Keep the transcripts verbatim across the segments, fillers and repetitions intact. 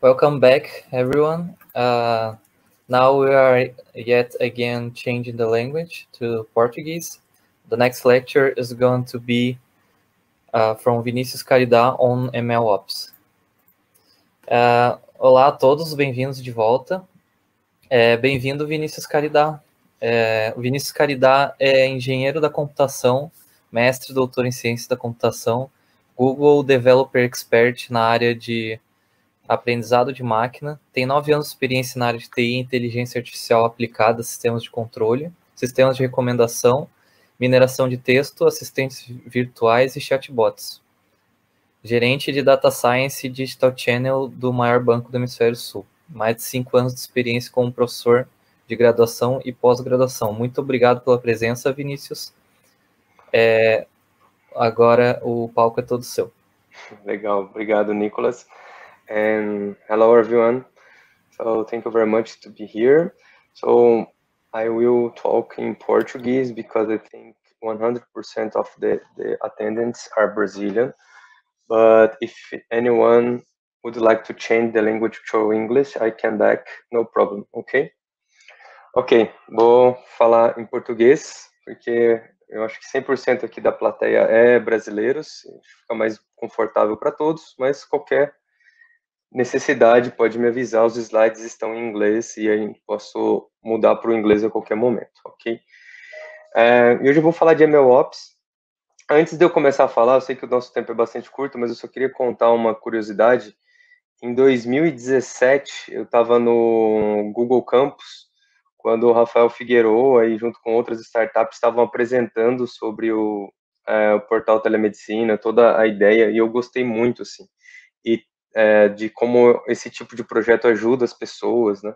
Welcome back, everyone. Uh, now we are yet again changing the language to Portuguese. The next lecture is going to be uh, from Vinícius Caridá on M L Ops. Uh, olá a todos, bem-vindos de volta. É, Bem-vindo, Vinícius Caridá. É, o Vinícius Caridá é engenheiro da computação, mestre e doutor em ciência da computação, Google Developer Expert na área de aprendizado de máquina, tem nove anos de experiência na área de T I, inteligência artificial aplicada, sistemas de controle, sistemas de recomendação, mineração de texto, assistentes virtuais e chatbots. Gerente de Data Science e Digital Channel do maior banco do Hemisfério Sul. Mais de cinco anos de experiência como professor de graduação e pós-graduação. Muito obrigado pela presença, Vinícius. É, agora o palco é todo seu. Legal, obrigado, Nicolas. And hello everyone. So thank you very much to be here. So I will talk in Portuguese because I think one hundred percent of the, the attendants are Brazilian. But if anyone would like to change the language to English, I can back, no problem, ok? Ok, vou falar em português, porque eu acho que cem por cento aqui da plateia é brasileiros, fica mais confortável para todos, mas qualquer necessidade, pode me avisar, os slides estão em inglês e aí posso mudar para o inglês a qualquer momento, ok? É, e hoje eu vou falar de M L Ops. Antes de eu começar a falar, eu sei que o nosso tempo é bastante curto, mas eu só queria contar uma curiosidade. Em dois mil e dezessete, eu estava no Google Campus, quando o Rafael Figueroa, aí, junto com outras startups, estavam apresentando sobre o, é, o Portal Telemedicina, toda a ideia, e eu gostei muito, assim. E É, de como esse tipo de projeto ajuda as pessoas, né?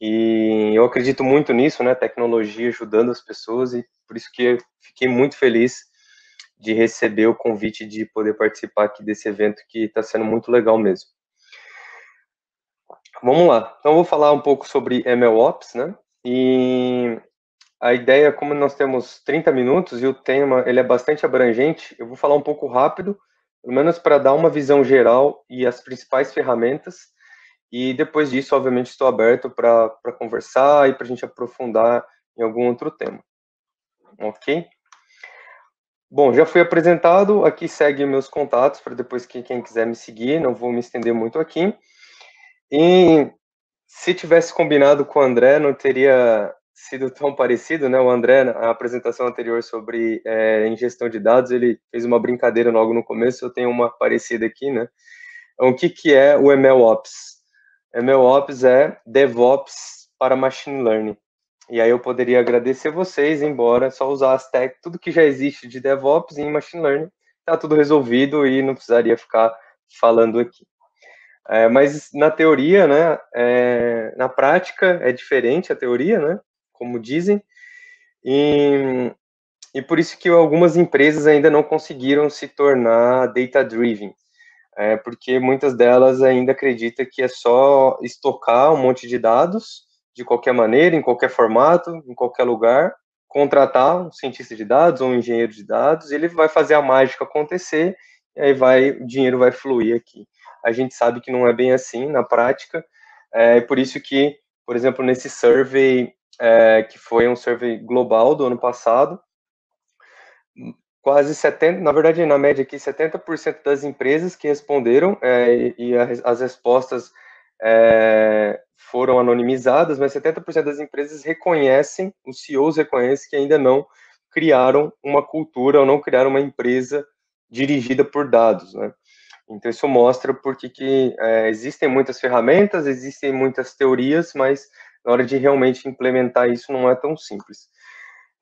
E eu acredito muito nisso, né? Tecnologia ajudando as pessoas, e por isso que eu fiquei muito feliz de receber o convite de poder participar aqui desse evento que está sendo muito legal mesmo. Vamos lá. Então, eu vou falar um pouco sobre M L Ops, né? E a ideia, como nós temos trinta minutos e o tema ele é bastante abrangente, eu vou falar um pouco rápido, pelo menos para dar uma visão geral e as principais ferramentas, e depois disso, obviamente, estou aberto para conversar e para a gente aprofundar em algum outro tema, ok? Bom, já fui apresentado, aqui segue meus contatos, para depois que quem quiser me seguir, não vou me estender muito aqui, e se tivesse combinado com o André, não teria sido tão parecido, né? O André, na apresentação anterior sobre é, ingestão de dados, ele fez uma brincadeira logo no começo, eu tenho uma parecida aqui, né? Então, o que, que é o M L Ops? M L Ops é DevOps para Machine Learning. E aí eu poderia agradecer vocês, embora só usar as tags, tudo que já existe de DevOps em Machine Learning, tá tudo resolvido e não precisaria ficar falando aqui. É, mas na teoria, né? É, na prática é diferente a teoria, né? Como dizem, e, e por isso que algumas empresas ainda não conseguiram se tornar data-driven, é, porque muitas delas ainda acreditam que é só estocar um monte de dados, de qualquer maneira, em qualquer formato, em qualquer lugar, contratar um cientista de dados ou um engenheiro de dados, ele vai fazer a mágica acontecer, e aí vai, o dinheiro vai fluir aqui. A gente sabe que não é bem assim na prática, é por isso que, por exemplo, nesse survey, É, que foi um survey global do ano passado, quase setenta por cento, na verdade, na média aqui, setenta por cento das empresas que responderam, é, e a, as respostas é, foram anonimizadas, mas setenta por cento das empresas reconhecem, os C E Os reconhecem que ainda não criaram uma cultura ou não criaram uma empresa dirigida por dados, né? Então, isso mostra porque que, é, existem muitas ferramentas, existem muitas teorias, mas na hora de realmente implementar isso não é tão simples.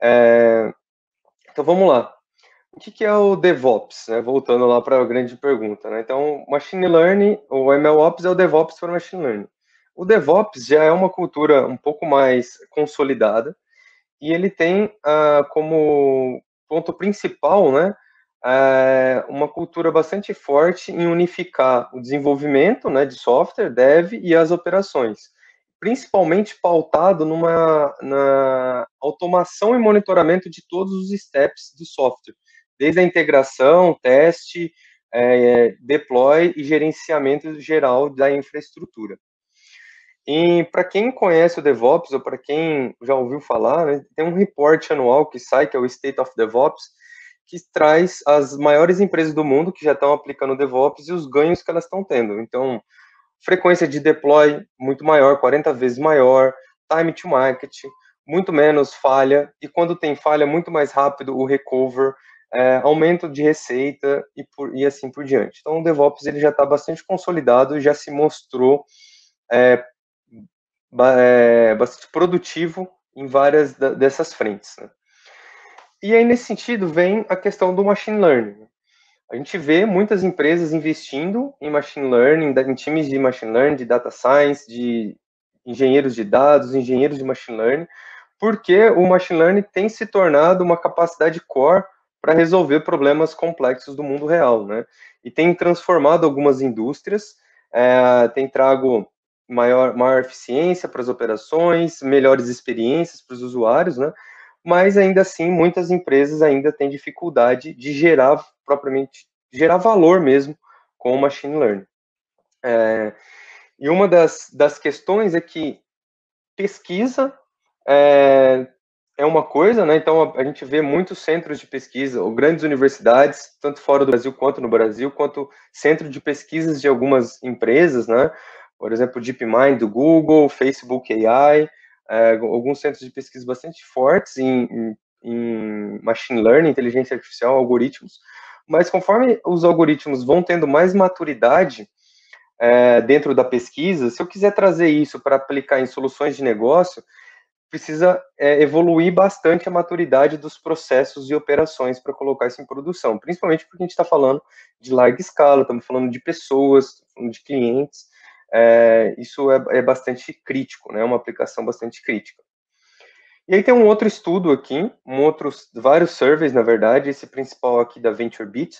É, então, vamos lá. O que, que é o DevOps? Né? Voltando lá para a grande pergunta. Né? Então, Machine Learning, ou M L Ops é o DevOps para Machine Learning. O DevOps já é uma cultura um pouco mais consolidada e ele tem ah, como ponto principal, né, ah, uma cultura bastante forte em unificar o desenvolvimento, né, de software, dev e as operações, principalmente pautado numa na automação e monitoramento de todos os steps do software, desde a integração, teste, é, deploy e gerenciamento geral da infraestrutura. E para quem conhece o DevOps, ou para quem já ouviu falar, né, tem um reporte anual que sai, que é o State of DevOps, que traz as maiores empresas do mundo que já estão aplicando o DevOps e os ganhos que elas estão tendo. Então, frequência de deploy muito maior, quarenta vezes maior, time to market, muito menos falha, e quando tem falha, muito mais rápido o recover, é, aumento de receita e, por, e assim por diante. Então, o DevOps ele já está bastante consolidado, já se mostrou é, é, bastante produtivo em várias da, dessas frentes, né? E aí, nesse sentido, vem a questão do machine learning. A gente vê muitas empresas investindo em machine learning, em times de machine learning, de data science, de engenheiros de dados, engenheiros de machine learning, porque o machine learning tem se tornado uma capacidade core para resolver problemas complexos do mundo real, né? E tem transformado algumas indústrias, é, tem trago maior, maior eficiência para as operações, melhores experiências para os usuários, né? Mas ainda assim, muitas empresas ainda têm dificuldade de gerar, propriamente, gerar valor mesmo com o machine learning. É, e uma das, das questões é que pesquisa é, é uma coisa, né? Então a, a gente vê muitos centros de pesquisa, ou grandes universidades, tanto fora do Brasil quanto no Brasil, quanto centro de pesquisas de algumas empresas, né? Por exemplo, DeepMind do Google, Facebook A I, É, alguns centros de pesquisa bastante fortes em, em, em machine learning, inteligência artificial, algoritmos, mas conforme os algoritmos vão tendo mais maturidade é, dentro da pesquisa, se eu quiser trazer isso para aplicar em soluções de negócio, precisa é, evoluir bastante a maturidade dos processos e operações para colocar isso em produção, principalmente porque a gente está falando de larga escala, estamos falando de pessoas, de clientes. É, isso é, é bastante crítico, né? É uma aplicação bastante crítica. E aí tem um outro estudo aqui, um outro, vários surveys, na verdade, esse principal aqui da VentureBeat,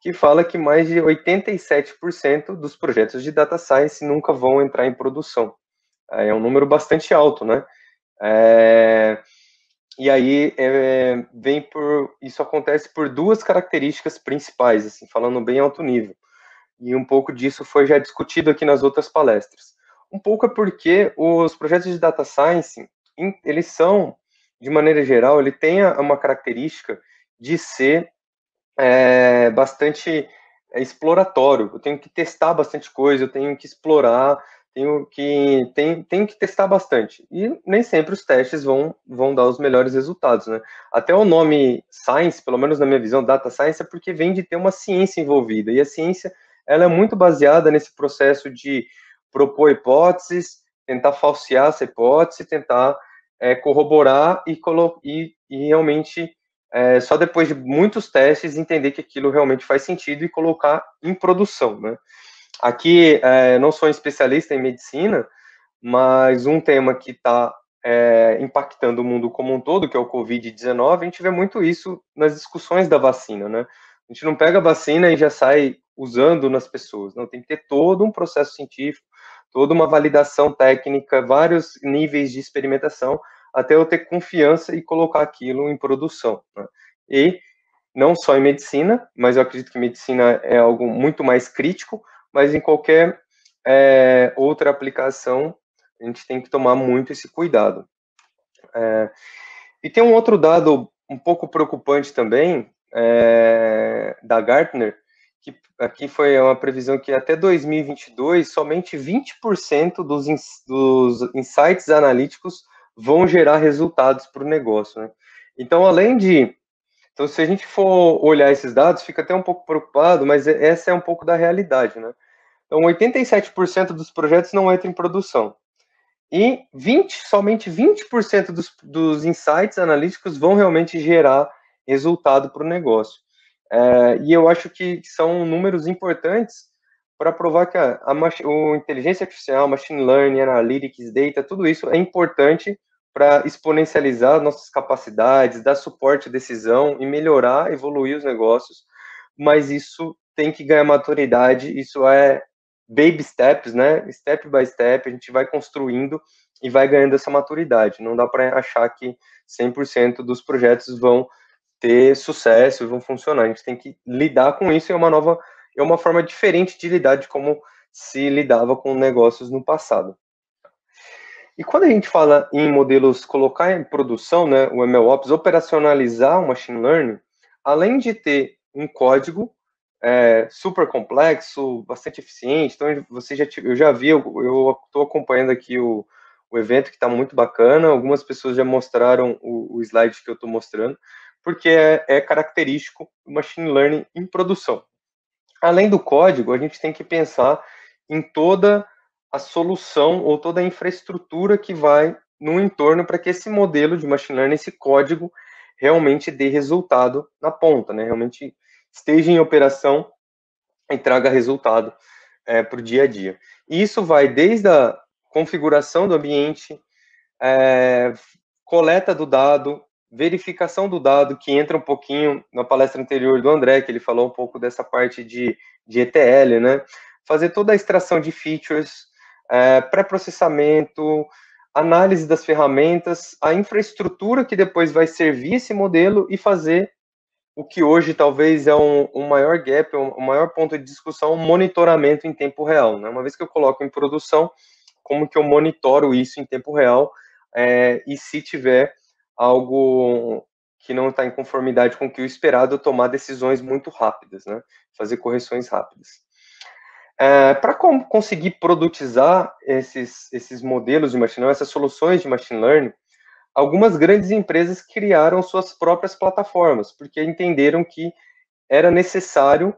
que fala que mais de oitenta e sete por cento dos projetos de data science nunca vão entrar em produção. É um número bastante alto, né? É, e aí é, vem por, isso acontece por duas características principais, assim, falando bem alto nível. E um pouco disso foi já discutido aqui nas outras palestras. Um pouco é porque os projetos de Data Science, eles são, de maneira geral, ele tem uma característica de ser é, bastante exploratório. Eu tenho que testar bastante coisa, eu tenho que explorar, tenho que, tenho, tenho que testar bastante. E nem sempre os testes vão, vão dar os melhores resultados, né? Até o nome Science, pelo menos na minha visão, Data Science, é porque vem de ter uma ciência envolvida. E a ciência... ela é muito baseada nesse processo de propor hipóteses, tentar falsear essa hipótese, tentar é, corroborar e, e, e realmente, é, só depois de muitos testes, entender que aquilo realmente faz sentido e colocar em produção, né? Aqui, é, não sou especialista em medicina, mas um tema que está é, impactando o mundo como um todo, que é o covid dezenove, a gente vê muito isso nas discussões da vacina, né? A gente não pega a vacina e já sai usando nas pessoas, não, tem que ter todo um processo científico, toda uma validação técnica, vários níveis de experimentação, até eu ter confiança e colocar aquilo em produção, né? E não só em medicina, mas eu acredito que medicina é algo muito mais crítico, mas em qualquer é, outra aplicação, a gente tem que tomar muito esse cuidado. É, e tem um outro dado um pouco preocupante também, é, da Gartner, que aqui foi uma previsão que até dois mil e vinte e dois, somente vinte por cento dos, ins, dos insights analíticos vão gerar resultados para o negócio, né? Então, além de... Então, se a gente for olhar esses dados, fica até um pouco preocupado, mas essa é um pouco da realidade, né? Então, oitenta e sete por cento dos projetos não entram em produção. E vinte, somente vinte por cento dos, dos insights analíticos vão realmente gerar resultado para o negócio. É, e eu acho que são números importantes para provar que a, a, a inteligência artificial, machine learning, analytics, data, tudo isso é importante para exponencializar nossas capacidades, dar suporte à decisão e melhorar, evoluir os negócios, mas isso tem que ganhar maturidade, isso é baby steps, né? Step by step, a gente vai construindo e vai ganhando essa maturidade. Não dá para achar que cem por cento dos projetos vão ter sucesso e vão funcionar. A gente tem que lidar com isso, e é uma nova é uma forma diferente de lidar de como se lidava com negócios no passado. E quando a gente fala em modelos colocar em produção, né, o MLOps, operacionalizar o Machine Learning, além de ter um código é, super complexo, bastante eficiente, então você já, eu já vi, eu estou acompanhando aqui o, o evento que está muito bacana, algumas pessoas já mostraram o, o slide que eu estou mostrando, porque é, é característico do Machine Learning em produção. Além do código, a gente tem que pensar em toda a solução ou toda a infraestrutura que vai no entorno para que esse modelo de Machine Learning, esse código, realmente dê resultado na ponta, né? Realmente esteja em operação e traga resultado é, para o dia a dia. E isso vai desde a configuração do ambiente, é, coleta do dado, verificação do dado, que entra um pouquinho na palestra anterior do André, que ele falou um pouco dessa parte de, de E T L, né? Fazer toda a extração de features, é, pré-processamento, análise das ferramentas, a infraestrutura que depois vai servir esse modelo e fazer o que hoje talvez é um, um maior gap, um, um maior ponto de discussão, um monitoramento em tempo real, né? Uma vez que eu coloco em produção, como que eu monitoro isso em tempo real, é, e se tiver algo que não está em conformidade com o que o esperado, tomar decisões muito rápidas, né? Fazer correções rápidas. É, para conseguir produtizar esses, esses modelos de machine learning, essas soluções de machine learning, algumas grandes empresas criaram suas próprias plataformas, porque entenderam que era necessário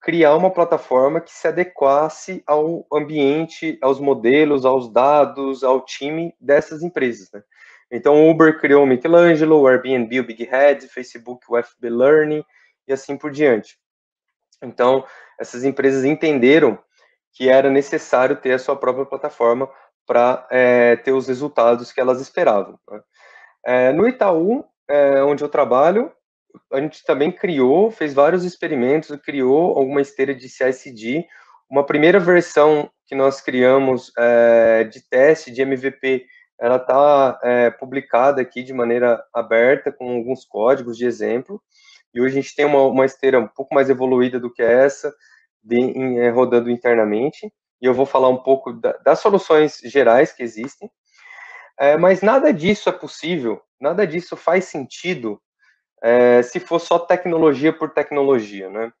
criar uma plataforma que se adequasse ao ambiente, aos modelos, aos dados, ao time dessas empresas, né? Então, o Uber criou o Michelangelo, o Airbnb, o Big Red, o Facebook, o F B Learning e assim por diante. Então, essas empresas entenderam que era necessário ter a sua própria plataforma para é, ter os resultados que elas esperavam, né? É, no Itaú, é, onde eu trabalho, a gente também criou, fez vários experimentos, criou alguma esteira de C I/C D, uma primeira versão que nós criamos é, de teste, de M V P, ela está é, publicada aqui de maneira aberta, com alguns códigos de exemplo, e hoje a gente tem uma, uma esteira um pouco mais evoluída do que essa, de, em, é, rodando internamente, e eu vou falar um pouco da, das soluções gerais que existem, é, mas nada disso é possível, nada disso faz sentido é, se for só tecnologia por tecnologia, né?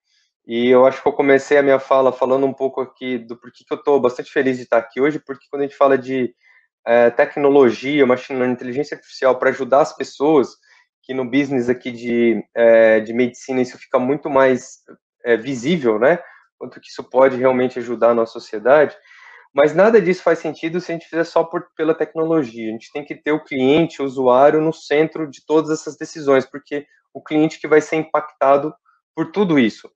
E eu acho que eu comecei a minha fala falando um pouco aqui do porquê que eu estou bastante feliz de estar aqui hoje, porque quando a gente fala de É, tecnologia, machine learning, inteligência artificial para ajudar as pessoas, que no business aqui de, é, de medicina isso fica muito mais é, visível, né? Quanto que isso pode realmente ajudar a nossa sociedade, mas nada disso faz sentido se a gente fizer só por, pela tecnologia. A gente tem que ter o cliente, o usuário no centro de todas essas decisões, porque o cliente que vai ser impactado por tudo isso,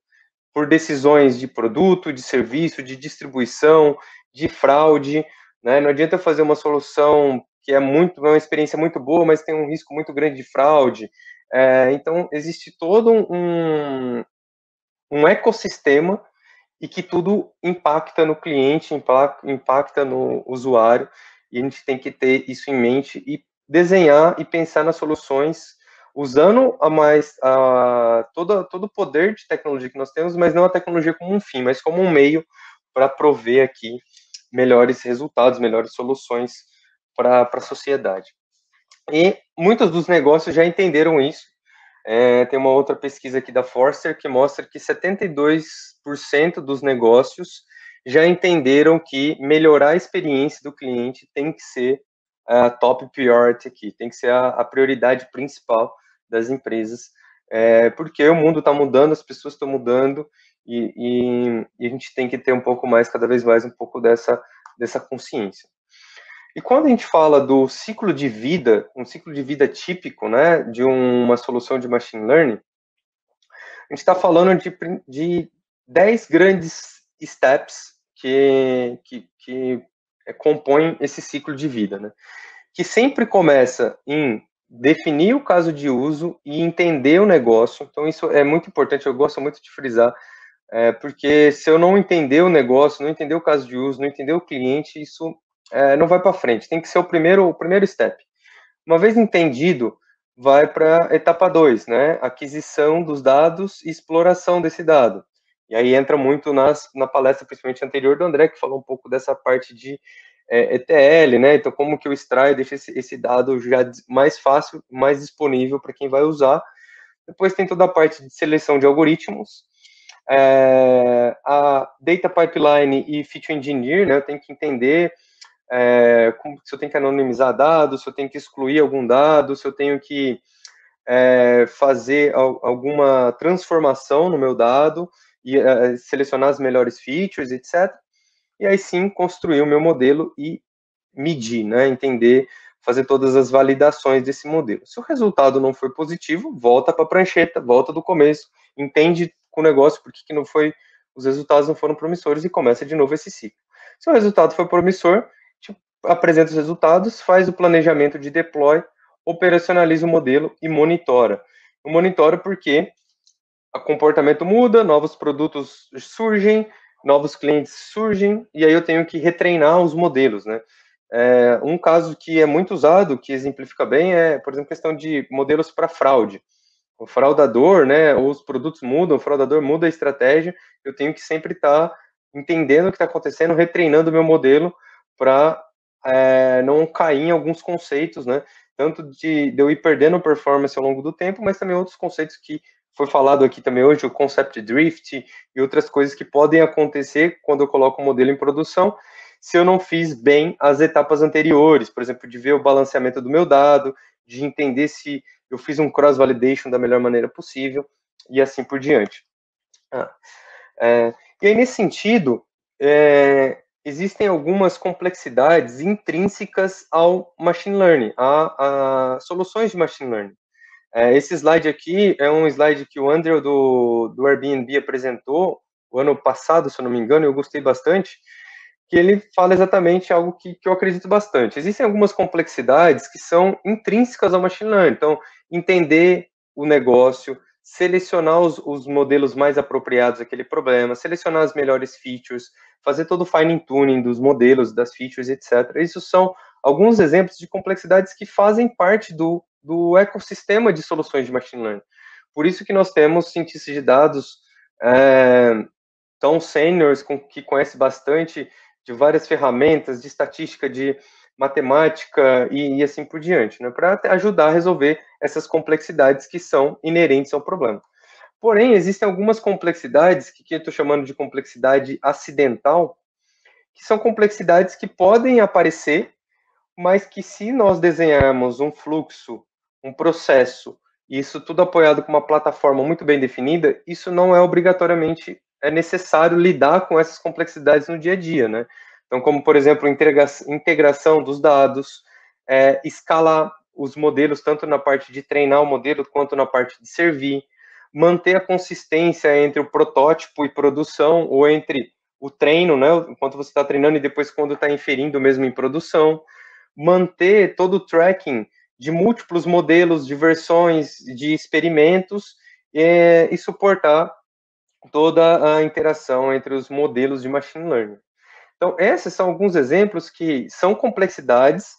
por decisões de produto, de serviço, de distribuição, de fraude, né? Não adianta fazer uma solução que é muito, uma experiência muito boa, mas tem um risco muito grande de fraude. É, então, existe todo um, um ecossistema e que tudo impacta no cliente, impacta no usuário, e a gente tem que ter isso em mente e desenhar e pensar nas soluções, usando a mais a, toda, todo o poder de tecnologia que nós temos, mas não a tecnologia como um fim, mas como um meio para prover aqui melhores resultados, melhores soluções para a sociedade. E muitos dos negócios já entenderam isso. É, tem uma outra pesquisa aqui da Forrester que mostra que setenta e dois por cento dos negócios já entenderam que melhorar a experiência do cliente tem que ser a top priority aqui, tem que ser a, a prioridade principal das empresas, é, porque o mundo está mudando, as pessoas estão mudando, E, e, e a gente tem que ter um pouco mais, cada vez mais, um pouco dessa, dessa consciência. E quando a gente fala do ciclo de vida, um ciclo de vida típico, né, de um, uma solução de machine learning, a gente está falando de, de dez grandes steps que, que, que compõem esse ciclo de vida, né, que sempre começa em definir o caso de uso e entender o negócio. Então isso é muito importante, eu gosto muito de frisar, É, porque se eu não entender o negócio, não entender o caso de uso, não entender o cliente, isso é, não vai para frente. Tem que ser o primeiro, o primeiro step. Uma vez entendido, vai para a etapa dois, né? Aquisição dos dados e exploração desse dado. E aí entra muito nas, na palestra, principalmente anterior, do André, que falou um pouco dessa parte de é, E T L, né? Então, como que eu extraio, deixo esse, esse dado já mais fácil, mais disponível para quem vai usar. Depois tem toda a parte de seleção de algoritmos, é, a Data Pipeline e Feature Engineer, né? Eu tenho que entender é, como, se eu tenho que anonimizar dados, se eu tenho que excluir algum dado, se eu tenho que é, fazer al- alguma transformação no meu dado, e uh, selecionar as melhores features, etcétera. E aí sim, construir o meu modelo e medir, né? Entender, fazer todas as validações desse modelo. Se o resultado não for positivo, volta para a prancheta, volta do começo, entende com o negócio por que que não foi, os resultados não foram promissores e começa de novo esse ciclo. Se o resultado for promissor, tipo, apresenta os resultados, faz o planejamento de deploy, operacionaliza o modelo e monitora. O monitora porque o comportamento muda, novos produtos surgem, novos clientes surgem, e aí eu tenho que retreinar os modelos, né? É, um caso que é muito usado, que exemplifica bem, é, por exemplo, questão de modelos para fraude. O fraudador, né, ou os produtos mudam, o fraudador muda a estratégia, eu tenho que sempre estar tá entendendo o que está acontecendo, retreinando o meu modelo para é, não cair em alguns conceitos, né? Tanto de, de eu ir perdendo performance ao longo do tempo, mas também outros conceitos que foi falado aqui também hoje, o concept drift e outras coisas que podem acontecer quando eu coloco o modelo em produção, se eu não fiz bem as etapas anteriores, por exemplo, de ver o balanceamento do meu dado, de entender se eu fiz um cross-validation da melhor maneira possível, e assim por diante. Ah, é, e aí, nesse sentido, é, existem algumas complexidades intrínsecas ao machine learning, a, a soluções de machine learning. Esse slide aqui é um slide que o André do, do Airbnb apresentou o ano passado, se eu não me engano, e eu gostei bastante, que ele fala exatamente algo que, que eu acredito bastante. Existem algumas complexidades que são intrínsecas ao machine learning. Então, entender o negócio, selecionar os, os modelos mais apropriados àquele problema, selecionar as melhores features, fazer todo o fine-tuning dos modelos, das features, etcétera. Isso são alguns exemplos de complexidades que fazem parte do do ecossistema de soluções de machine learning. Por isso que nós temos cientistas de dados é, tão seniors, com, que conhecem bastante de várias ferramentas, de estatística, de matemática e, e assim por diante, né, para ajudar a resolver essas complexidades que são inerentes ao problema. Porém, existem algumas complexidades, que, que eu estou chamando de complexidade acidental, que são complexidades que podem aparecer, mas que se nós desenharmos um fluxo, um processo, e isso tudo apoiado com uma plataforma muito bem definida, isso não é obrigatoriamente é necessário lidar com essas complexidades no dia a dia, né? Então, como, por exemplo, integra- integração dos dados, é, escalar os modelos, tanto na parte de treinar o modelo, quanto na parte de servir, manter a consistência entre o protótipo e produção, ou entre o treino, né, enquanto você está treinando, e depois quando está inferindo mesmo em produção, manter todo o tracking de múltiplos modelos, de versões, de experimentos é, e suportar toda a interação entre os modelos de machine learning. Então, esses são alguns exemplos que são complexidades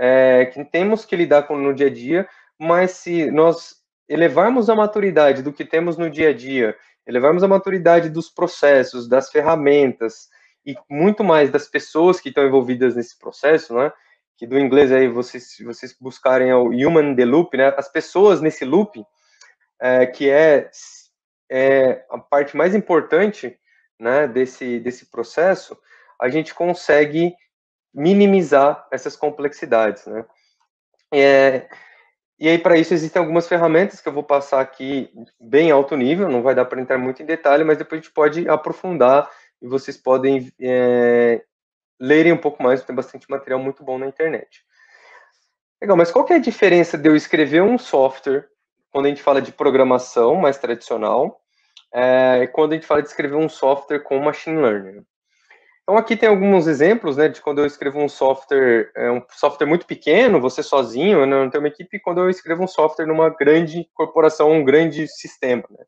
é, que temos que lidar com no dia a dia, mas se nós elevarmos a maturidade do que temos no dia a dia, elevarmos a maturidade dos processos, das ferramentas e muito mais das pessoas que estão envolvidas nesse processo, né? Que do inglês aí, vocês, vocês buscarem o human in the loop, né? As pessoas nesse loop, é, que é, é a parte mais importante, né, desse, desse processo, a gente consegue minimizar essas complexidades, né? É, e aí, para isso, existem algumas ferramentas que eu vou passar aqui bem alto nível, não vai dar para entrar muito em detalhe, mas depois a gente pode aprofundar e vocês podem... É, lerem um pouco mais, tem bastante material muito bom na internet. Legal, mas qual que é a diferença de eu escrever um software, quando a gente fala de programação mais tradicional, é, e quando a gente fala de escrever um software com machine learning? Então, aqui tem alguns exemplos, né, de quando eu escrevo um software, é, um software muito pequeno, você sozinho, eu não tenho uma equipe, e quando eu escrevo um software numa grande corporação, um grande sistema, né?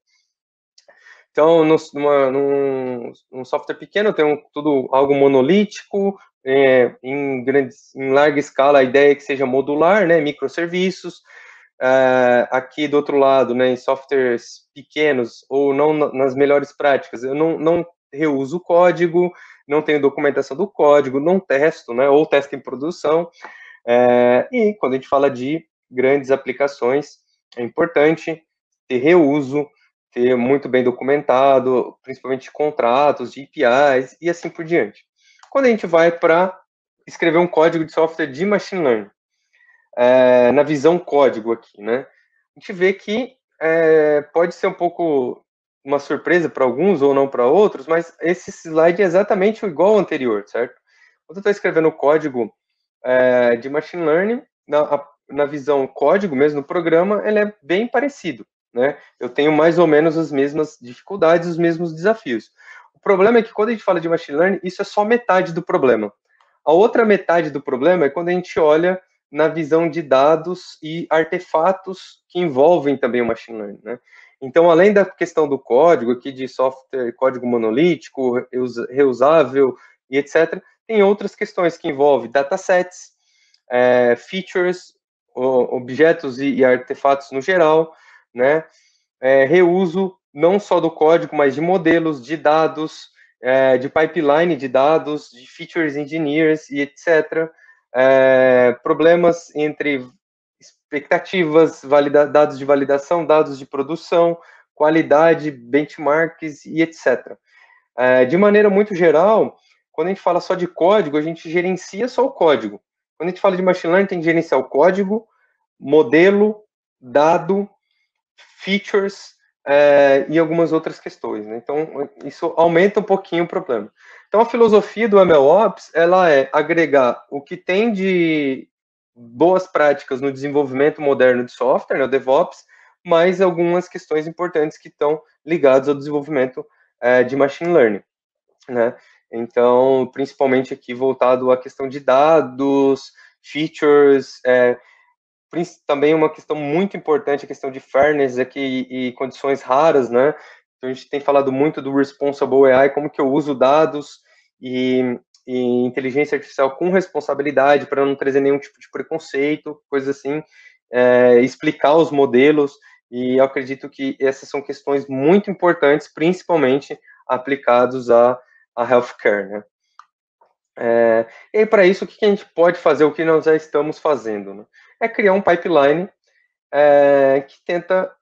Então, numa, num, num software pequeno, eu tenho tudo algo monolítico, é, em, grande, em larga escala, a ideia é que seja modular, né, microserviços, Uh, aqui do outro lado, né, em softwares pequenos ou não nas melhores práticas, eu não, não reuso o código, não tenho documentação do código, não testo, né, ou testo em produção. Uh, e quando a gente fala de grandes aplicações, é importante ter reuso, ter muito bem documentado, principalmente contratos, de A P Is e assim por diante. Quando a gente vai para escrever um código de software de machine learning, É, na visão código aqui, né? A gente vê que é, pode ser um pouco uma surpresa para alguns ou não para outros, mas esse slide é exatamente igual ao anterior, certo? Quando eu estou escrevendo código é, de machine learning, na, na visão código mesmo, no programa, ele é bem parecido, né? Eu tenho mais ou menos as mesmas dificuldades, os mesmos desafios. O problema é que quando a gente fala de machine learning, isso é só metade do problema. A outra metade do problema é quando a gente olha na visão de dados e artefatos que envolvem também o machine learning, né? Então, além da questão do código aqui de software, código monolítico, reusável e etcétera, tem outras questões que envolvem datasets, é, features, objetos e, e artefatos no geral, né? É, reuso não só do código, mas de modelos, de dados, é, de pipeline de dados, de features engineers e etcétera, É, problemas entre expectativas, valida, dados de validação, dados de produção, qualidade, benchmarks e etcétera. É, de maneira muito geral, quando a gente fala só de código, a gente gerencia só o código. Quando a gente fala de machine learning, tem que gerenciar o código, modelo, dado, features é, e algumas outras questões, né? Então, isso aumenta um pouquinho o problema. Então, a filosofia do MLOps, ela é agregar o que tem de boas práticas no desenvolvimento moderno de software, né, o DevOps, mais algumas questões importantes que estão ligadas ao desenvolvimento é, de machine learning, né? Então, principalmente aqui voltado à questão de dados, features, é, também uma questão muito importante, a questão de fairness aqui e condições raras, né? Então, a gente tem falado muito do Responsible A I, como que eu uso dados e, e inteligência artificial com responsabilidade para não trazer nenhum tipo de preconceito, coisas assim, é, explicar os modelos, e eu acredito que essas são questões muito importantes, principalmente aplicados a, a healthcare, né? É, e para isso, o que a gente pode fazer, o que nós já estamos fazendo, né? É criar um pipeline é, que tenta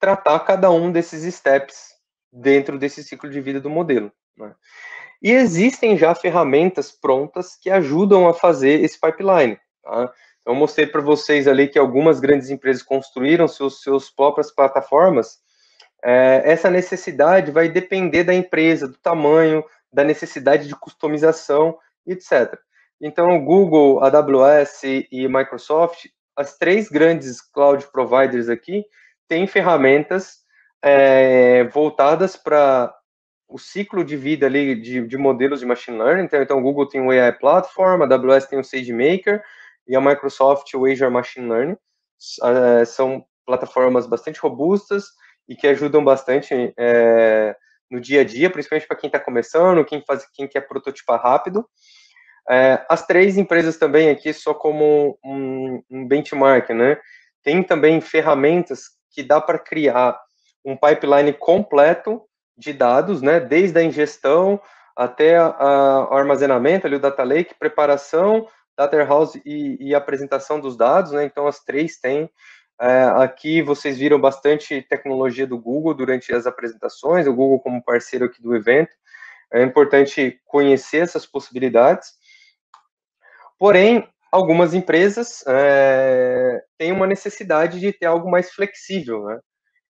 tratar cada um desses steps dentro desse ciclo de vida do modelo, né? E existem já ferramentas prontas que ajudam a fazer esse pipeline, tá? Eu mostrei para vocês ali que algumas grandes empresas construíram seus, seus próprias plataformas. É, essa necessidade vai depender da empresa, do tamanho, da necessidade de customização, etcétera. Então, o Google, a AWS e Microsoft, as três grandes cloud providers aqui, têm ferramentas É, voltadas para o ciclo de vida ali de, de modelos de machine learning. Então, então, o Google tem o A I Platform, a AWS tem o SageMaker e a Microsoft o Azure Machine Learning. É, são plataformas bastante robustas e que ajudam bastante é, no dia a dia, principalmente para quem está começando, quem, faz, quem quer prototipar rápido. É, as três empresas também aqui, só como um, um benchmark, né? Tem também ferramentas que dá para criar um pipeline completo de dados, né, desde a ingestão até a, a, o armazenamento, ali, o data lake, preparação, data warehouse e, e apresentação dos dados, né? Então as três têm. É, aqui vocês viram bastante tecnologia do Google durante as apresentações, o Google como parceiro aqui do evento. É importante conhecer essas possibilidades. Porém, algumas empresas é, têm uma necessidade de ter algo mais flexível, né?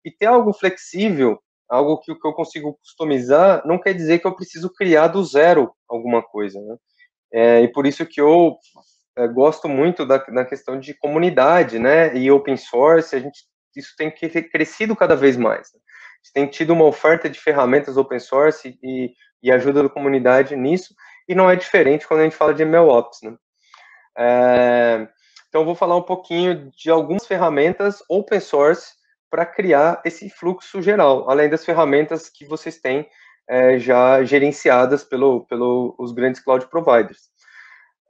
E ter algo flexível, algo que eu consigo customizar, não quer dizer que eu preciso criar do zero alguma coisa, né? É, e por isso que eu é, gosto muito da, da questão de comunidade, né? E open source, a gente, isso tem que ter crescido cada vez mais, né? A gente tem tido uma oferta de ferramentas open source e, e ajuda da comunidade nisso, e não é diferente quando a gente fala de MLOps, né? É, então, eu vou falar um pouquinho de algumas ferramentas open source para criar esse fluxo geral, além das ferramentas que vocês têm é, já gerenciadas pelo, pelo os grandes cloud providers.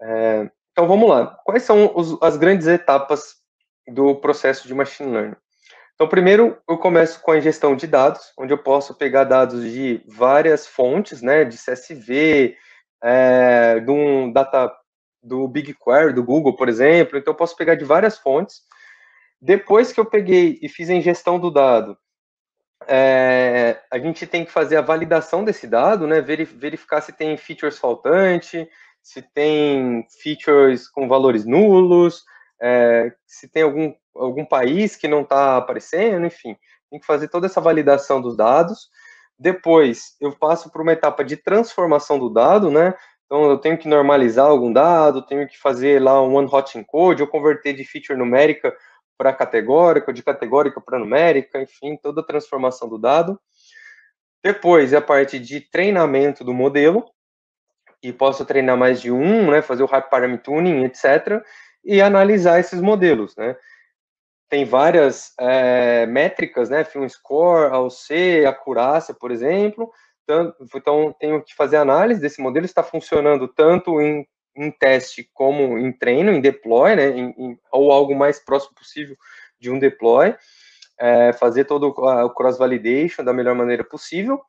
É, então, vamos lá. Quais são os, as grandes etapas do processo de machine learning. Então, primeiro, eu começo com a ingestão de dados, onde eu posso pegar dados de várias fontes, né, de C S V, é, de um data, do BigQuery, do Google, por exemplo. Então, eu posso pegar de várias fontes. Depois que eu peguei e fiz a ingestão do dado, é, a gente tem que fazer a validação desse dado, né, verificar se tem features faltantes, se tem features com valores nulos, é, se tem algum, algum país que não está aparecendo, enfim. Tem que fazer toda essa validação dos dados. Depois, eu passo para uma etapa de transformação do dado, né? Então, eu tenho que normalizar algum dado, tenho que fazer lá um one-hot encode, ou converter de feature numérica para categórica, ou de categórica para numérica, enfim, toda a transformação do dado. Depois, é a parte de treinamento do modelo, e posso treinar mais de um, né? Fazer o hyperparameter tuning, etcétera, e analisar esses modelos, né? Tem várias é, métricas, né? Film score, A O C, acurácia, por exemplo. Então, então, tenho que fazer análise desse modelo, está funcionando tanto em, em teste como em treino, em deploy, né? Em, em, ou algo mais próximo possível de um deploy. É, fazer todo o cross-validation da melhor maneira possível.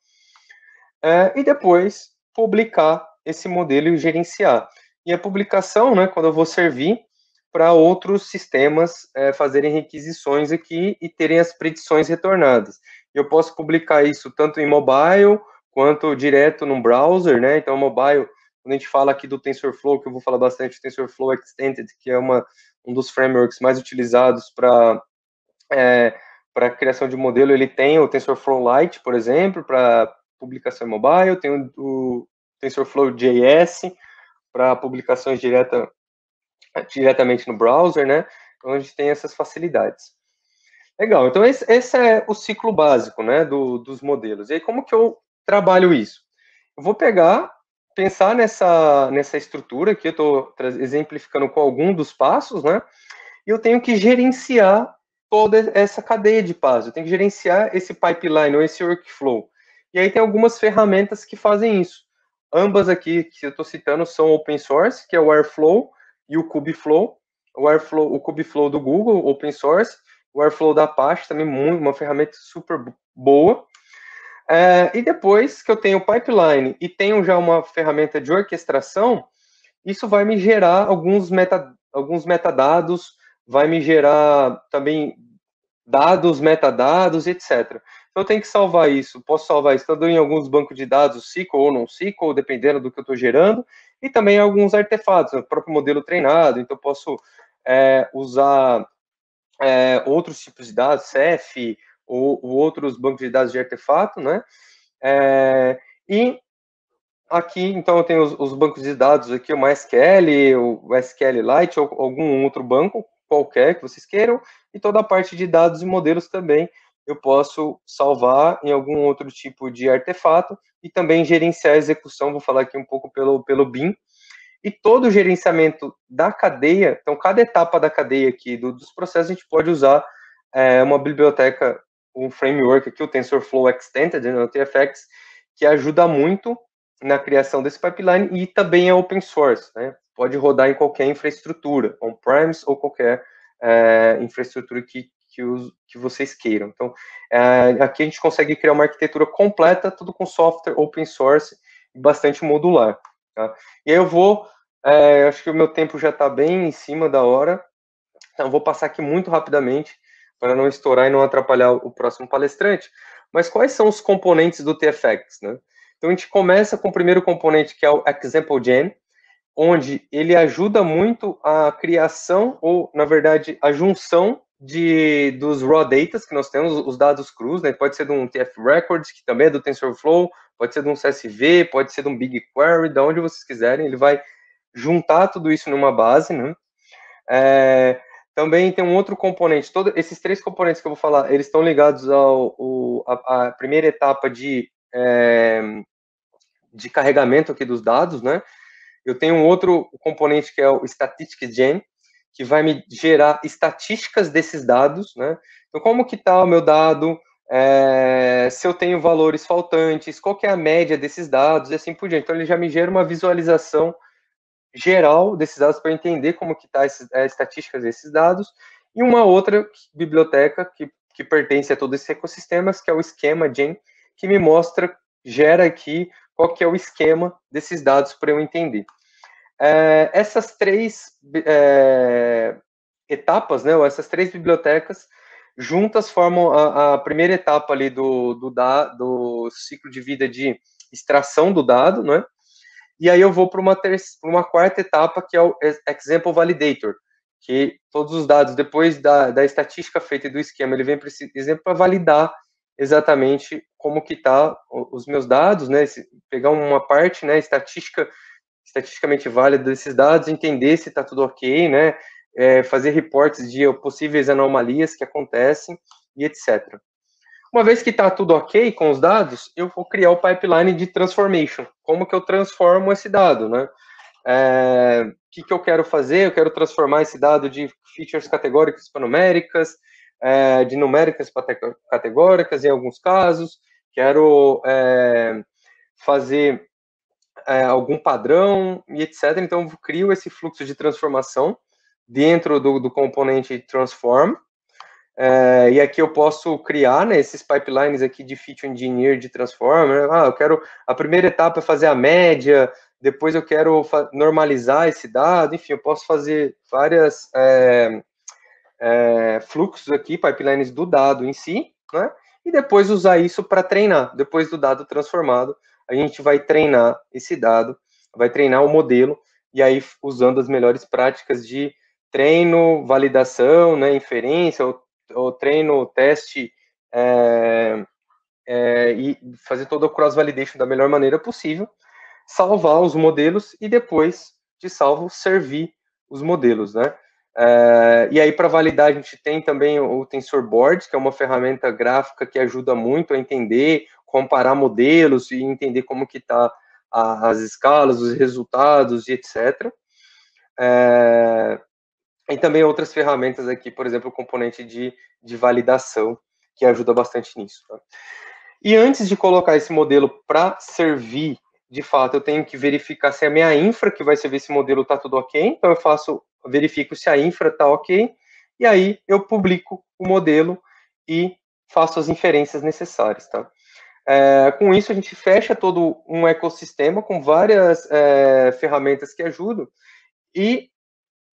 É, e depois, publicar esse modelo e gerenciar. E a publicação, né? Quando eu vou servir para outros sistemas é, fazerem requisições aqui e terem as predições retornadas. Eu posso publicar isso tanto em mobile, quanto direto num browser, né? Então, mobile, quando a gente fala aqui do TensorFlow, que eu vou falar bastante, o TensorFlow Extended, que é uma, um dos frameworks mais utilizados para é, para criação de modelo, ele tem o TensorFlow Lite, por exemplo, para publicação em mobile, tem o TensorFlow J S, para publicações diretas diretamente no browser, né? Então, a gente tem essas facilidades. Legal, então esse, esse é o ciclo básico, né, do, dos modelos. E aí, como que eu trabalho isso? Eu vou pegar, pensar nessa, nessa estrutura aqui, eu estou exemplificando com algum dos passos, né? E eu tenho que gerenciar toda essa cadeia de passos, eu tenho que gerenciar esse pipeline ou esse workflow. E aí tem algumas ferramentas que fazem isso. Ambas aqui que eu estou citando são open source, que é o Airflow, e o Kubeflow, o Airflow, o Kubeflow do Google, open source, o Airflow da Apache, também muito, uma ferramenta super boa. É, e depois que eu tenho o pipeline e tenho já uma ferramenta de orquestração, isso vai me gerar alguns, meta, alguns metadados, vai me gerar também dados, metadados, etcétera. Então eu tenho que salvar isso, posso salvar isso tanto em alguns bancos de dados, S Q L ou não S Q L, dependendo do que eu estou gerando, e também alguns artefatos, o próprio modelo treinado, então posso é, usar é, outros tipos de dados, C E F ou, ou outros bancos de dados de artefato, né? É, e aqui, então, eu tenho os, os bancos de dados aqui, o MySQL, o S Q L Lite ou algum outro banco, qualquer que vocês queiram, e toda a parte de dados e modelos também eu posso salvar em algum outro tipo de artefato e também gerenciar a execução, vou falar aqui um pouco pelo, pelo Beam. E todo o gerenciamento da cadeia, então cada etapa da cadeia aqui do, dos processos, a gente pode usar é, uma biblioteca, um framework aqui, o TensorFlow Extended, o T F X, que ajuda muito na criação desse pipeline e também é open source, né? Pode rodar em qualquer infraestrutura, on-premise ou qualquer é, infraestrutura que Que, os, que vocês queiram. Então, é, aqui a gente consegue criar uma arquitetura completa, tudo com software open source, bastante modular. Tá? E aí eu vou, é, acho que o meu tempo já está bem em cima da hora, então eu vou passar aqui muito rapidamente, para não estourar e não atrapalhar o próximo palestrante, mas quais são os componentes do T F X? Né? Então, a gente começa com o primeiro componente, que é o Example Gen, onde ele ajuda muito a criação, ou, na verdade, a junção De, dos raw datas que nós temos, os dados crus, né? Pode ser de um T F Records, que também é do TensorFlow, pode ser de um C S V, pode ser de um BigQuery, de onde vocês quiserem, ele vai juntar tudo isso numa base, né? É, também tem um outro componente, todo, esses três componentes que eu vou falar, eles estão ligados ao, ao a, a primeira etapa de, é, de carregamento aqui dos dados, né? Eu tenho um outro componente que é o Statistic Gen, que vai me gerar estatísticas desses dados, né? Então, como que está o meu dado, é, se eu tenho valores faltantes, qual que é a média desses dados, e assim por diante. Então, ele já me gera uma visualização geral desses dados para entender como que está as estatísticas desses dados. E uma outra biblioteca que, que pertence a todos esses ecossistemas, que é o esquema Gen, que me mostra, gera aqui, qual que é o esquema desses dados para eu entender. É, essas três é, etapas, né, ou essas três bibliotecas, juntas formam a, a primeira etapa ali do, do, da, do ciclo de vida de extração do dado, né? E aí eu vou para uma, uma quarta etapa, que é o Example Validator, que todos os dados, depois da, da estatística feita e do esquema, ele vem para esse exemplo para validar exatamente como que tá os meus dados, né? Se pegar uma parte, né, estatística, estatisticamente válida desses dados, entender se está tudo ok, né? É, fazer reportes de possíveis anomalias que acontecem e etcétera. Uma vez que está tudo ok com os dados, eu vou criar o pipeline de transformation. Como que eu transformo esse dado, né? É, o que, que eu quero fazer? Eu quero transformar esse dado de features categóricas para numéricas, é, de numéricas para categóricas, em alguns casos. Quero é, fazer é, algum padrão e etcétera. Então, eu crio esse fluxo de transformação dentro do, do componente transform. É, e aqui eu posso criar, né, esses pipelines aqui de feature engineer, de transformer. Ah, eu quero, a primeira etapa é fazer a média, depois eu quero normalizar esse dado, enfim, eu posso fazer várias é, é, fluxos aqui, pipelines do dado em si, né, e depois usar isso para treinar. Depois do dado transformado, a gente vai treinar esse dado, vai treinar o modelo, e aí usando as melhores práticas de treino, validação, né, inferência, ou o treino, teste, é, é, e fazer todo o cross-validation da melhor maneira possível, salvar os modelos e depois de salvo, servir os modelos, né? É, e aí, para validar, a gente tem também o TensorBoard, que é uma ferramenta gráfica que ajuda muito a entender, comparar modelos e entender como que tá a, as escalas, os resultados e etcétera. É, E também outras ferramentas aqui, por exemplo, o componente de, de validação, que ajuda bastante nisso. Tá? E antes de colocar esse modelo para servir, de fato, eu tenho que verificar se a minha infra, que vai servir esse modelo, está tudo ok. Então, eu faço, verifico se a infra está ok. E aí, eu publico o modelo e faço as inferências necessárias. Tá? É, com isso, a gente fecha todo um ecossistema com várias é, ferramentas que ajudam. E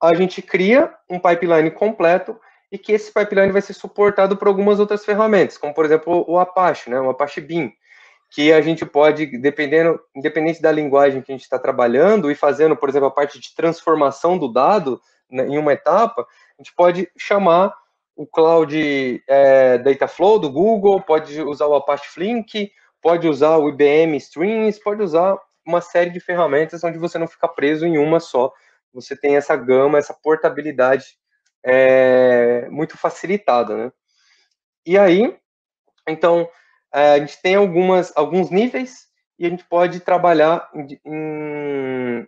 a gente cria um pipeline completo e que esse pipeline vai ser suportado por algumas outras ferramentas, como, por exemplo, o Apache, né, o Apache Beam, que a gente pode, dependendo, independente da linguagem que a gente está trabalhando e fazendo, por exemplo, a parte de transformação do dado, né, em uma etapa, a gente pode chamar o Cloud é, Dataflow do Google, pode usar o Apache Flink, pode usar o I B M Streams, pode usar uma série de ferramentas onde você não fica preso em uma só. Você tem essa gama, essa portabilidade é, muito facilitada, né? E aí, então, a gente tem algumas, alguns níveis e a gente pode trabalhar em, em,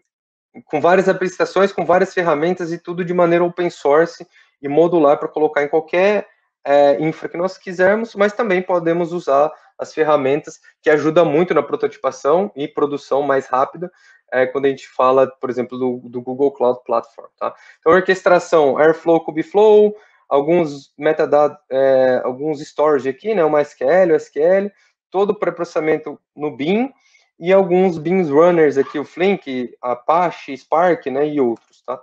com várias apresentações, com várias ferramentas e tudo de maneira open source e modular para colocar em qualquer é, infra que nós quisermos, mas também podemos usar as ferramentas que ajudam muito na prototipação e produção mais rápida, É, quando a gente fala, por exemplo, do, do Google Cloud Platform, tá? Então, orquestração, Airflow, Kubeflow, alguns metadados, é, alguns storage aqui, né? O MySQL, o S Q L, todo o pré-processamento no Beam e alguns Beam Runners aqui, o Flink, Apache, Spark, né? E outros, tá?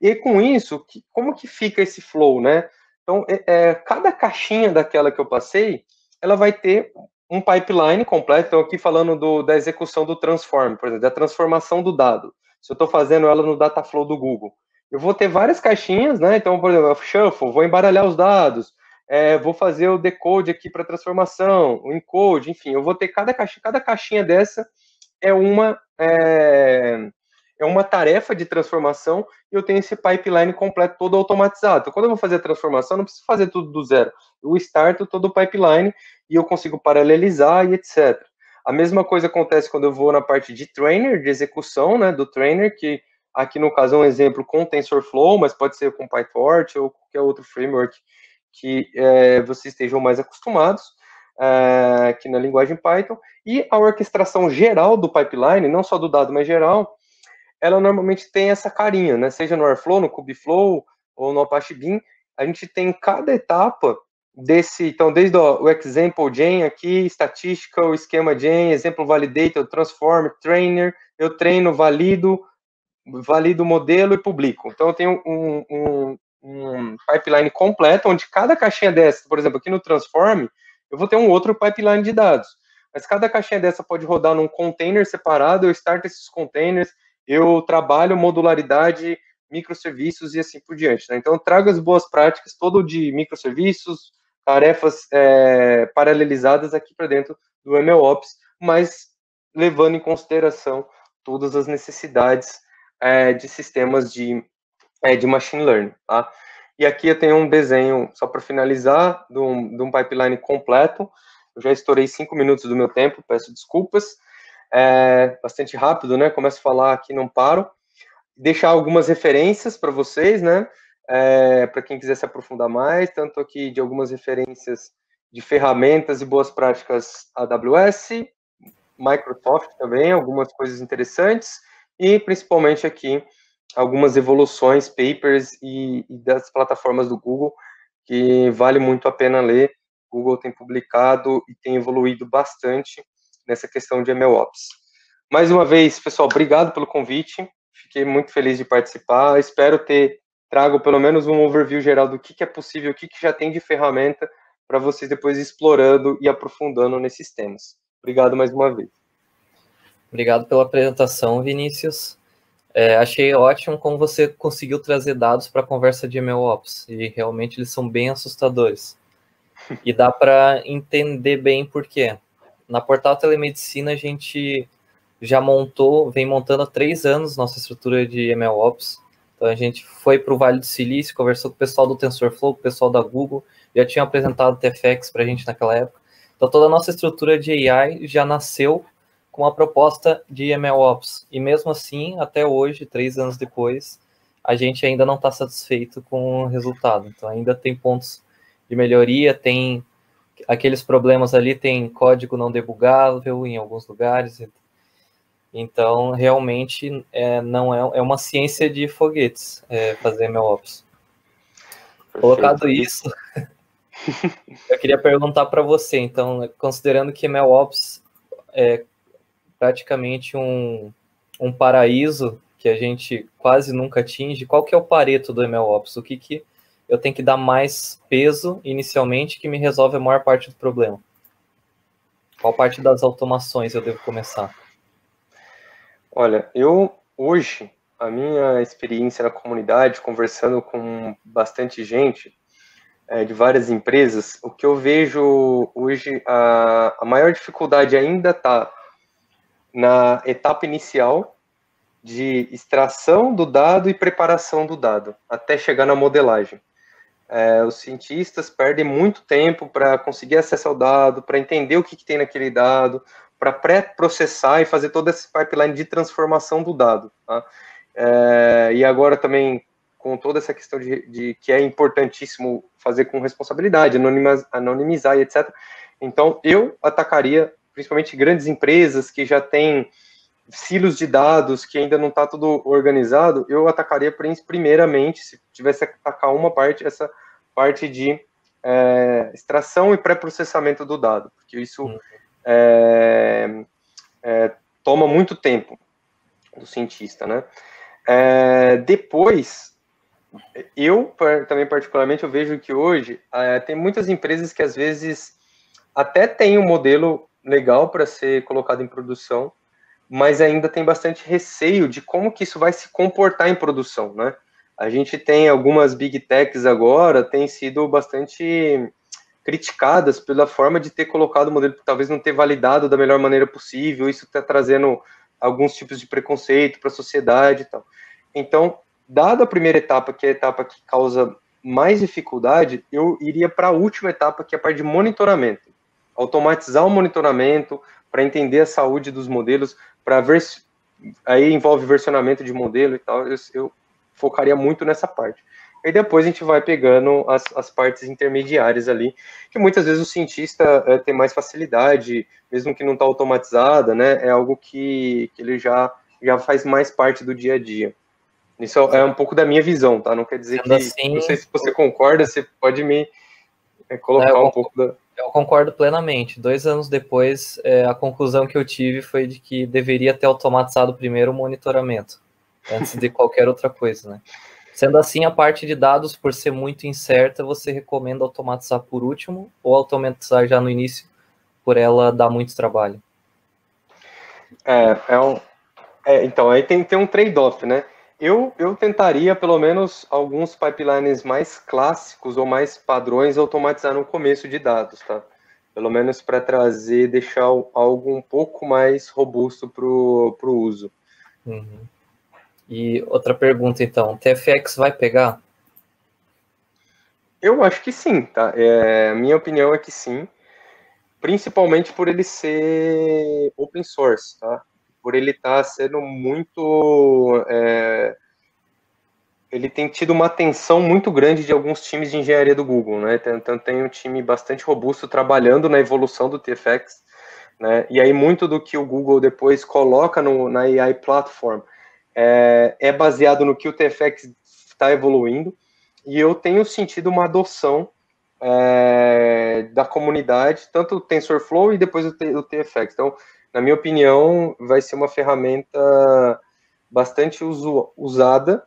E com isso, que, como que fica esse flow, né? Então, é, é, cada caixinha daquela que eu passei, ela vai ter um pipeline completo. Então, aqui falando do, da execução do transform, por exemplo, da transformação do dado. Se eu estou fazendo ela no Dataflow do Google, eu vou ter várias caixinhas, né? Então, por exemplo, shuffle, vou embaralhar os dados, é, vou fazer o decode aqui para transformação, o encode, enfim, eu vou ter cada caixinha, cada caixinha dessa é uma, é, é uma tarefa de transformação e eu tenho esse pipeline completo, todo automatizado. Então, quando eu vou fazer a transformação, eu não preciso fazer tudo do zero. Eu starto todo o pipeline e eu consigo paralelizar e etcétera. A mesma coisa acontece quando eu vou na parte de trainer, de execução, né, do trainer, que aqui no caso é um exemplo com TensorFlow, mas pode ser com PyTorch ou qualquer outro framework que é, vocês estejam mais acostumados, é, aqui na linguagem Python. E a orquestração geral do pipeline, não só do dado, mas geral, ela normalmente tem essa carinha, né, seja no Airflow, no Kubeflow ou no Apache Beam, a gente tem cada etapa desse, então, desde o example gen aqui, estatística, o esquema gen, exemplo validator, transform, trainer, eu treino, valido, valido o modelo e publico. Então, eu tenho um, um, um pipeline completo, onde cada caixinha dessa, por exemplo, aqui no transform, eu vou ter um outro pipeline de dados. Mas cada caixinha dessa pode rodar num container separado, eu starto esses containers, eu trabalho modularidade, microserviços e assim por diante. Né? Então, eu trago as boas práticas, todo de microserviços, tarefas é, paralelizadas aqui para dentro do MLOps, mas levando em consideração todas as necessidades é, de sistemas de, é, de machine learning. Tá? E aqui eu tenho um desenho, só para finalizar, de um, de um pipeline completo. Eu já estourei cinco minutos do meu tempo, peço desculpas. É bastante rápido, né? Começo a falar aqui, não paro. Deixar algumas referências para vocês, né? É, para quem quiser se aprofundar mais, tanto aqui de algumas referências de ferramentas e boas práticas A W S, Microsoft também, algumas coisas interessantes, e principalmente aqui algumas evoluções, papers e, e das plataformas do Google, que vale muito a pena ler. O Google tem publicado e tem evoluído bastante nessa questão de MLOps. Mais uma vez, pessoal, obrigado pelo convite, fiquei muito feliz de participar, espero ter trago pelo menos um overview geral do que, que é possível, o que, que já tem de ferramenta para vocês depois explorando e aprofundando nesses temas. Obrigado mais uma vez. Obrigado pela apresentação, Vinícius. É, achei ótimo como você conseguiu trazer dados para a conversa de MLOps, e realmente eles são bem assustadores. E dá para entender bem por quê. Na Portal Telemedicina, a gente já montou, vem montando há três anos nossa estrutura de MLOps. Então, a gente foi para o Vale do Silício, conversou com o pessoal do TensorFlow, com o pessoal da Google, já tinha apresentado o T F X para a gente naquela época. Então, toda a nossa estrutura de A I já nasceu com a proposta de MLOps. E mesmo assim, até hoje, três anos depois, a gente ainda não está satisfeito com o resultado. Então, ainda tem pontos de melhoria, tem aqueles problemas ali, tem código não debugável em alguns lugares. Então, realmente, é, não é, é uma ciência de foguetes é, fazer MLOps. Colocado isso, eu queria perguntar para você, então, considerando que MLOps é praticamente um, um paraíso que a gente quase nunca atinge, qual que é o Pareto do MLOps? O que, que eu tenho que dar mais peso inicialmente que me resolve a maior parte do problema? Qual parte das automações eu devo começar? Olha, eu hoje, a minha experiência na comunidade, conversando com bastante gente é, de várias empresas, o que eu vejo hoje, a, a maior dificuldade ainda está na etapa inicial de extração do dado e preparação do dado, até chegar na modelagem. É, os cientistas perdem muito tempo para conseguir acessar o dado, para entender o que, que tem naquele dado, para pré-processar e fazer todo esse pipeline de transformação do dado. Tá? É, e agora também, com toda essa questão de, de que é importantíssimo fazer com responsabilidade, anonimizar, anonimizar e etcétera. Então, eu atacaria principalmente grandes empresas que já têm silos de dados, que ainda não está tudo organizado, eu atacaria primeiramente, se tivesse que atacar uma parte, essa parte de é, extração e pré-processamento do dado, porque isso... Hum. É, é, toma muito tempo do cientista, né? É, depois, eu também particularmente eu vejo que hoje é, tem muitas empresas que às vezes até tem um modelo legal para ser colocado em produção, mas ainda tem bastante receio de como que isso vai se comportar em produção, né? A gente tem algumas big techs agora, tem sido bastante criticadas pela forma de ter colocado o modelo, talvez não ter validado da melhor maneira possível, isso está trazendo alguns tipos de preconceito para a sociedade e tal. Então, dada a primeira etapa, que é a etapa que causa mais dificuldade, eu iria para a última etapa, que é a parte de monitoramento. Automatizar o monitoramento para entender a saúde dos modelos, para ver se... aí envolve versionamento de modelo e tal, eu, eu focaria muito nessa parte. E depois a gente vai pegando as, as partes intermediárias ali, que muitas vezes o cientista é, tem mais facilidade, mesmo que não está automatizada, né? É algo que, que ele já, já faz mais parte do dia a dia. Isso é um pouco da minha visão, tá? Não quer dizer que... Assim, não sei se você concorda, você pode me colocar um pouco da... Eu concordo plenamente. Dois anos depois, é, a conclusão que eu tive foi de que deveria ter automatizado primeiro o monitoramento, antes de qualquer outra coisa, né? Sendo assim, a parte de dados, por ser muito incerta, você recomenda automatizar por último ou automatizar já no início, por ela dar muito trabalho? É, é um... É, então, aí tem que ter um trade-off, né? Eu, eu tentaria, pelo menos, alguns pipelines mais clássicos ou mais padrões automatizar no começo de dados, tá? Pelo menos para trazer, deixar algo um pouco mais robusto para o uso. Uhum. E outra pergunta, então, T F X vai pegar? Eu acho que sim, tá? É, minha opinião é que sim, principalmente por ele ser open source, tá? Por ele estar sendo muito... É, ele tem tido uma atenção muito grande de alguns times de engenharia do Google, né? Então tem um time bastante robusto trabalhando na evolução do T F X, né? E aí muito do que o Google depois coloca no, na A I Platform é, é baseado no que o T F X está evoluindo, e eu tenho sentido uma adoção é, da comunidade, tanto o TensorFlow e depois o T F X. Então, na minha opinião, vai ser uma ferramenta bastante usu- usada,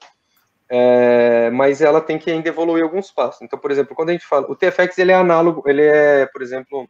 é, mas ela tem que ainda evoluir alguns passos. Então, por exemplo, quando a gente fala... O T F X, ele é análogo, ele é, por exemplo,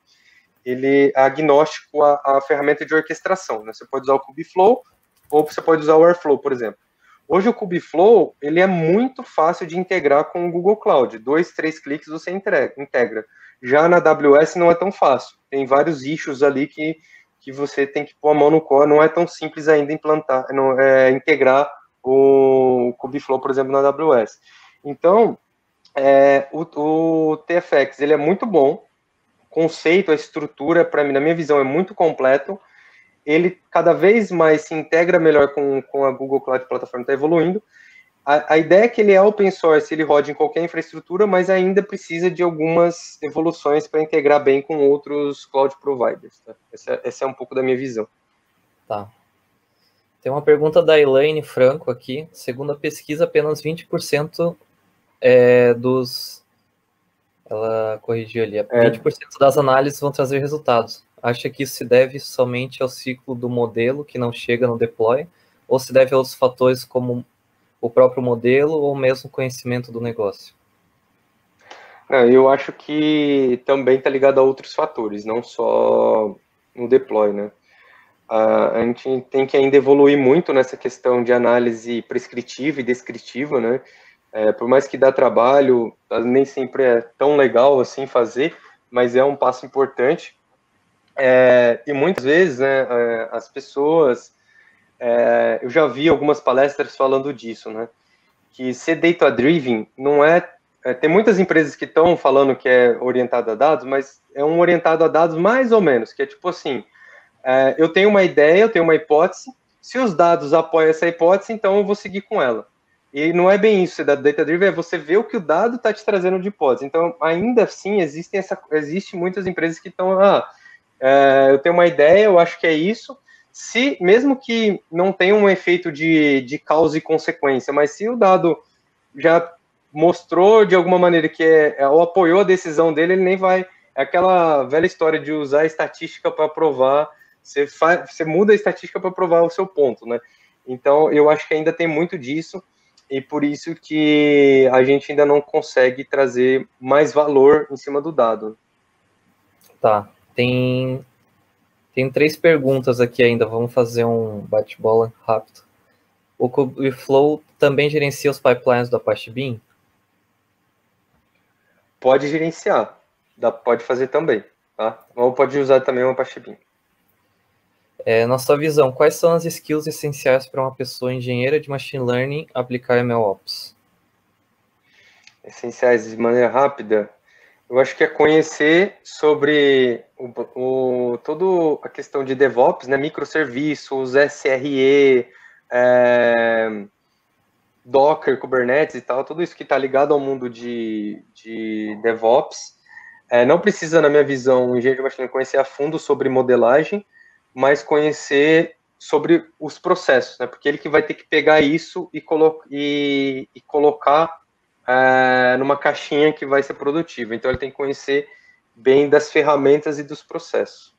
ele é agnóstico à, à ferramenta de orquestração, né? Você pode usar o Kubeflow ou você pode usar o Airflow, por exemplo. Hoje, o Kubeflow, ele é muito fácil de integrar com o Google Cloud. Dois, três cliques você integra. Já na A W S não é tão fácil. Tem vários issues ali que... que você tem que pôr a mão no core, não é tão simples ainda implantar, não, é, integrar o Kubeflow, por exemplo, na A W S. Então, é, o, o T F X, ele é muito bom, o conceito, a estrutura, para mim, na minha visão, é muito completo, ele cada vez mais se integra melhor com, com a Google Cloud Platform, está evoluindo. A, a ideia é que ele é open source, ele roda em qualquer infraestrutura, mas ainda precisa de algumas evoluções para integrar bem com outros cloud providers. Tá? Essa, é, essa é um pouco da minha visão. Tá. Tem uma pergunta da Elaine Franco aqui. Segundo a pesquisa, apenas vinte por cento é dos... Ela corrigiu ali. vinte por cento é. das análises vão trazer resultados. Acha que isso se deve somente ao ciclo do modelo, que não chega no deploy, ou se deve a outros fatores como... o próprio modelo ou mesmo conhecimento do negócio? Eu acho que também está ligado a outros fatores, não só no deploy, né? A gente tem que ainda evoluir muito nessa questão de análise prescritiva e descritiva, né? É, por mais que dá trabalho, nem sempre é tão legal assim fazer, mas é um passo importante. É, e muitas vezes, né, as pessoas... É, eu já vi algumas palestras falando disso, né? Que ser data-driven não é, é... Tem muitas empresas que estão falando que é orientado a dados, mas é um orientado a dados mais ou menos, que é tipo assim, é, eu tenho uma ideia, eu tenho uma hipótese, se os dados apoiam essa hipótese, então eu vou seguir com ela. E não é bem isso, ser data-driven é você ver o que o dado está te trazendo de hipótese. Então, ainda assim, existem essa, existe muitas empresas que estão... Ah, é, eu tenho uma ideia, eu acho que é isso, se, mesmo que não tenha um efeito de, de causa e consequência, mas se o dado já mostrou de alguma maneira que é, ou apoiou a decisão dele, ele nem vai... É aquela velha história de usar a estatística para provar, você, faz, você muda a estatística para provar o seu ponto, né? Então, eu acho que ainda tem muito disso, e por isso que a gente ainda não consegue trazer mais valor em cima do dado. Tá, tem... Tem três perguntas aqui ainda, vamos fazer um bate-bola rápido. O Kubeflow também gerencia os pipelines do Apache Beam? Pode gerenciar, dá, pode fazer também, tá? Ou pode usar também o Apache Beam. É, na sua visão, quais são as skills essenciais para uma pessoa engenheira de Machine Learning aplicar MLOps? Essenciais de maneira rápida? Eu acho que é conhecer sobre o, o, toda a questão de DevOps, né, microserviços, S R E, é, Docker, Kubernetes e tal, tudo isso que está ligado ao mundo de, de DevOps. É, não precisa, na minha visão, o engenheiro de machine learning conhecer a fundo sobre modelagem, mas conhecer sobre os processos, né? Porque ele que vai ter que pegar isso e, colo e, e colocar é, numa caixinha que vai ser produtiva. Então, ele tem que conhecer bem das ferramentas e dos processos.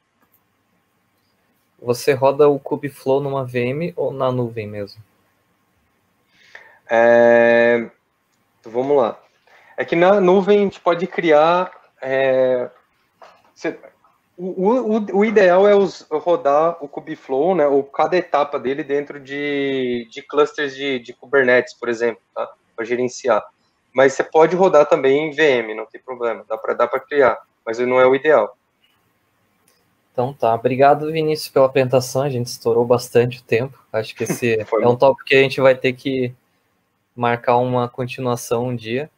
Você roda o Kubeflow numa V M ou na nuvem mesmo? É, vamos lá. É que na nuvem a gente pode criar... É, você, o, o, o ideal é os, rodar o Kubeflow, né, ou cada etapa dele dentro de, de clusters de, de Kubernetes, por exemplo, tá? Para gerenciar. Mas você pode rodar também em V M, não tem problema. Dá para dá para criar, mas não é o ideal. Então tá, obrigado, Vinícius, pela apresentação. A gente estourou bastante o tempo. Acho que esse é um tópico que a gente vai ter que marcar uma continuação um dia.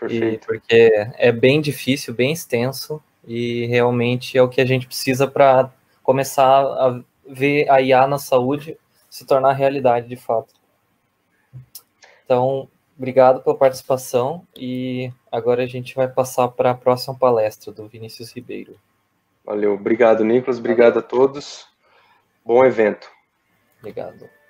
Perfeito. E porque é bem difícil, bem extenso, e realmente é o que a gente precisa para começar a ver a I A na saúde se tornar realidade de fato. Então, obrigado pela participação, e agora a gente vai passar para a próxima palestra do Vinícius Ribeiro. Valeu, obrigado, Nicolas, obrigado a todos, bom evento. Obrigado.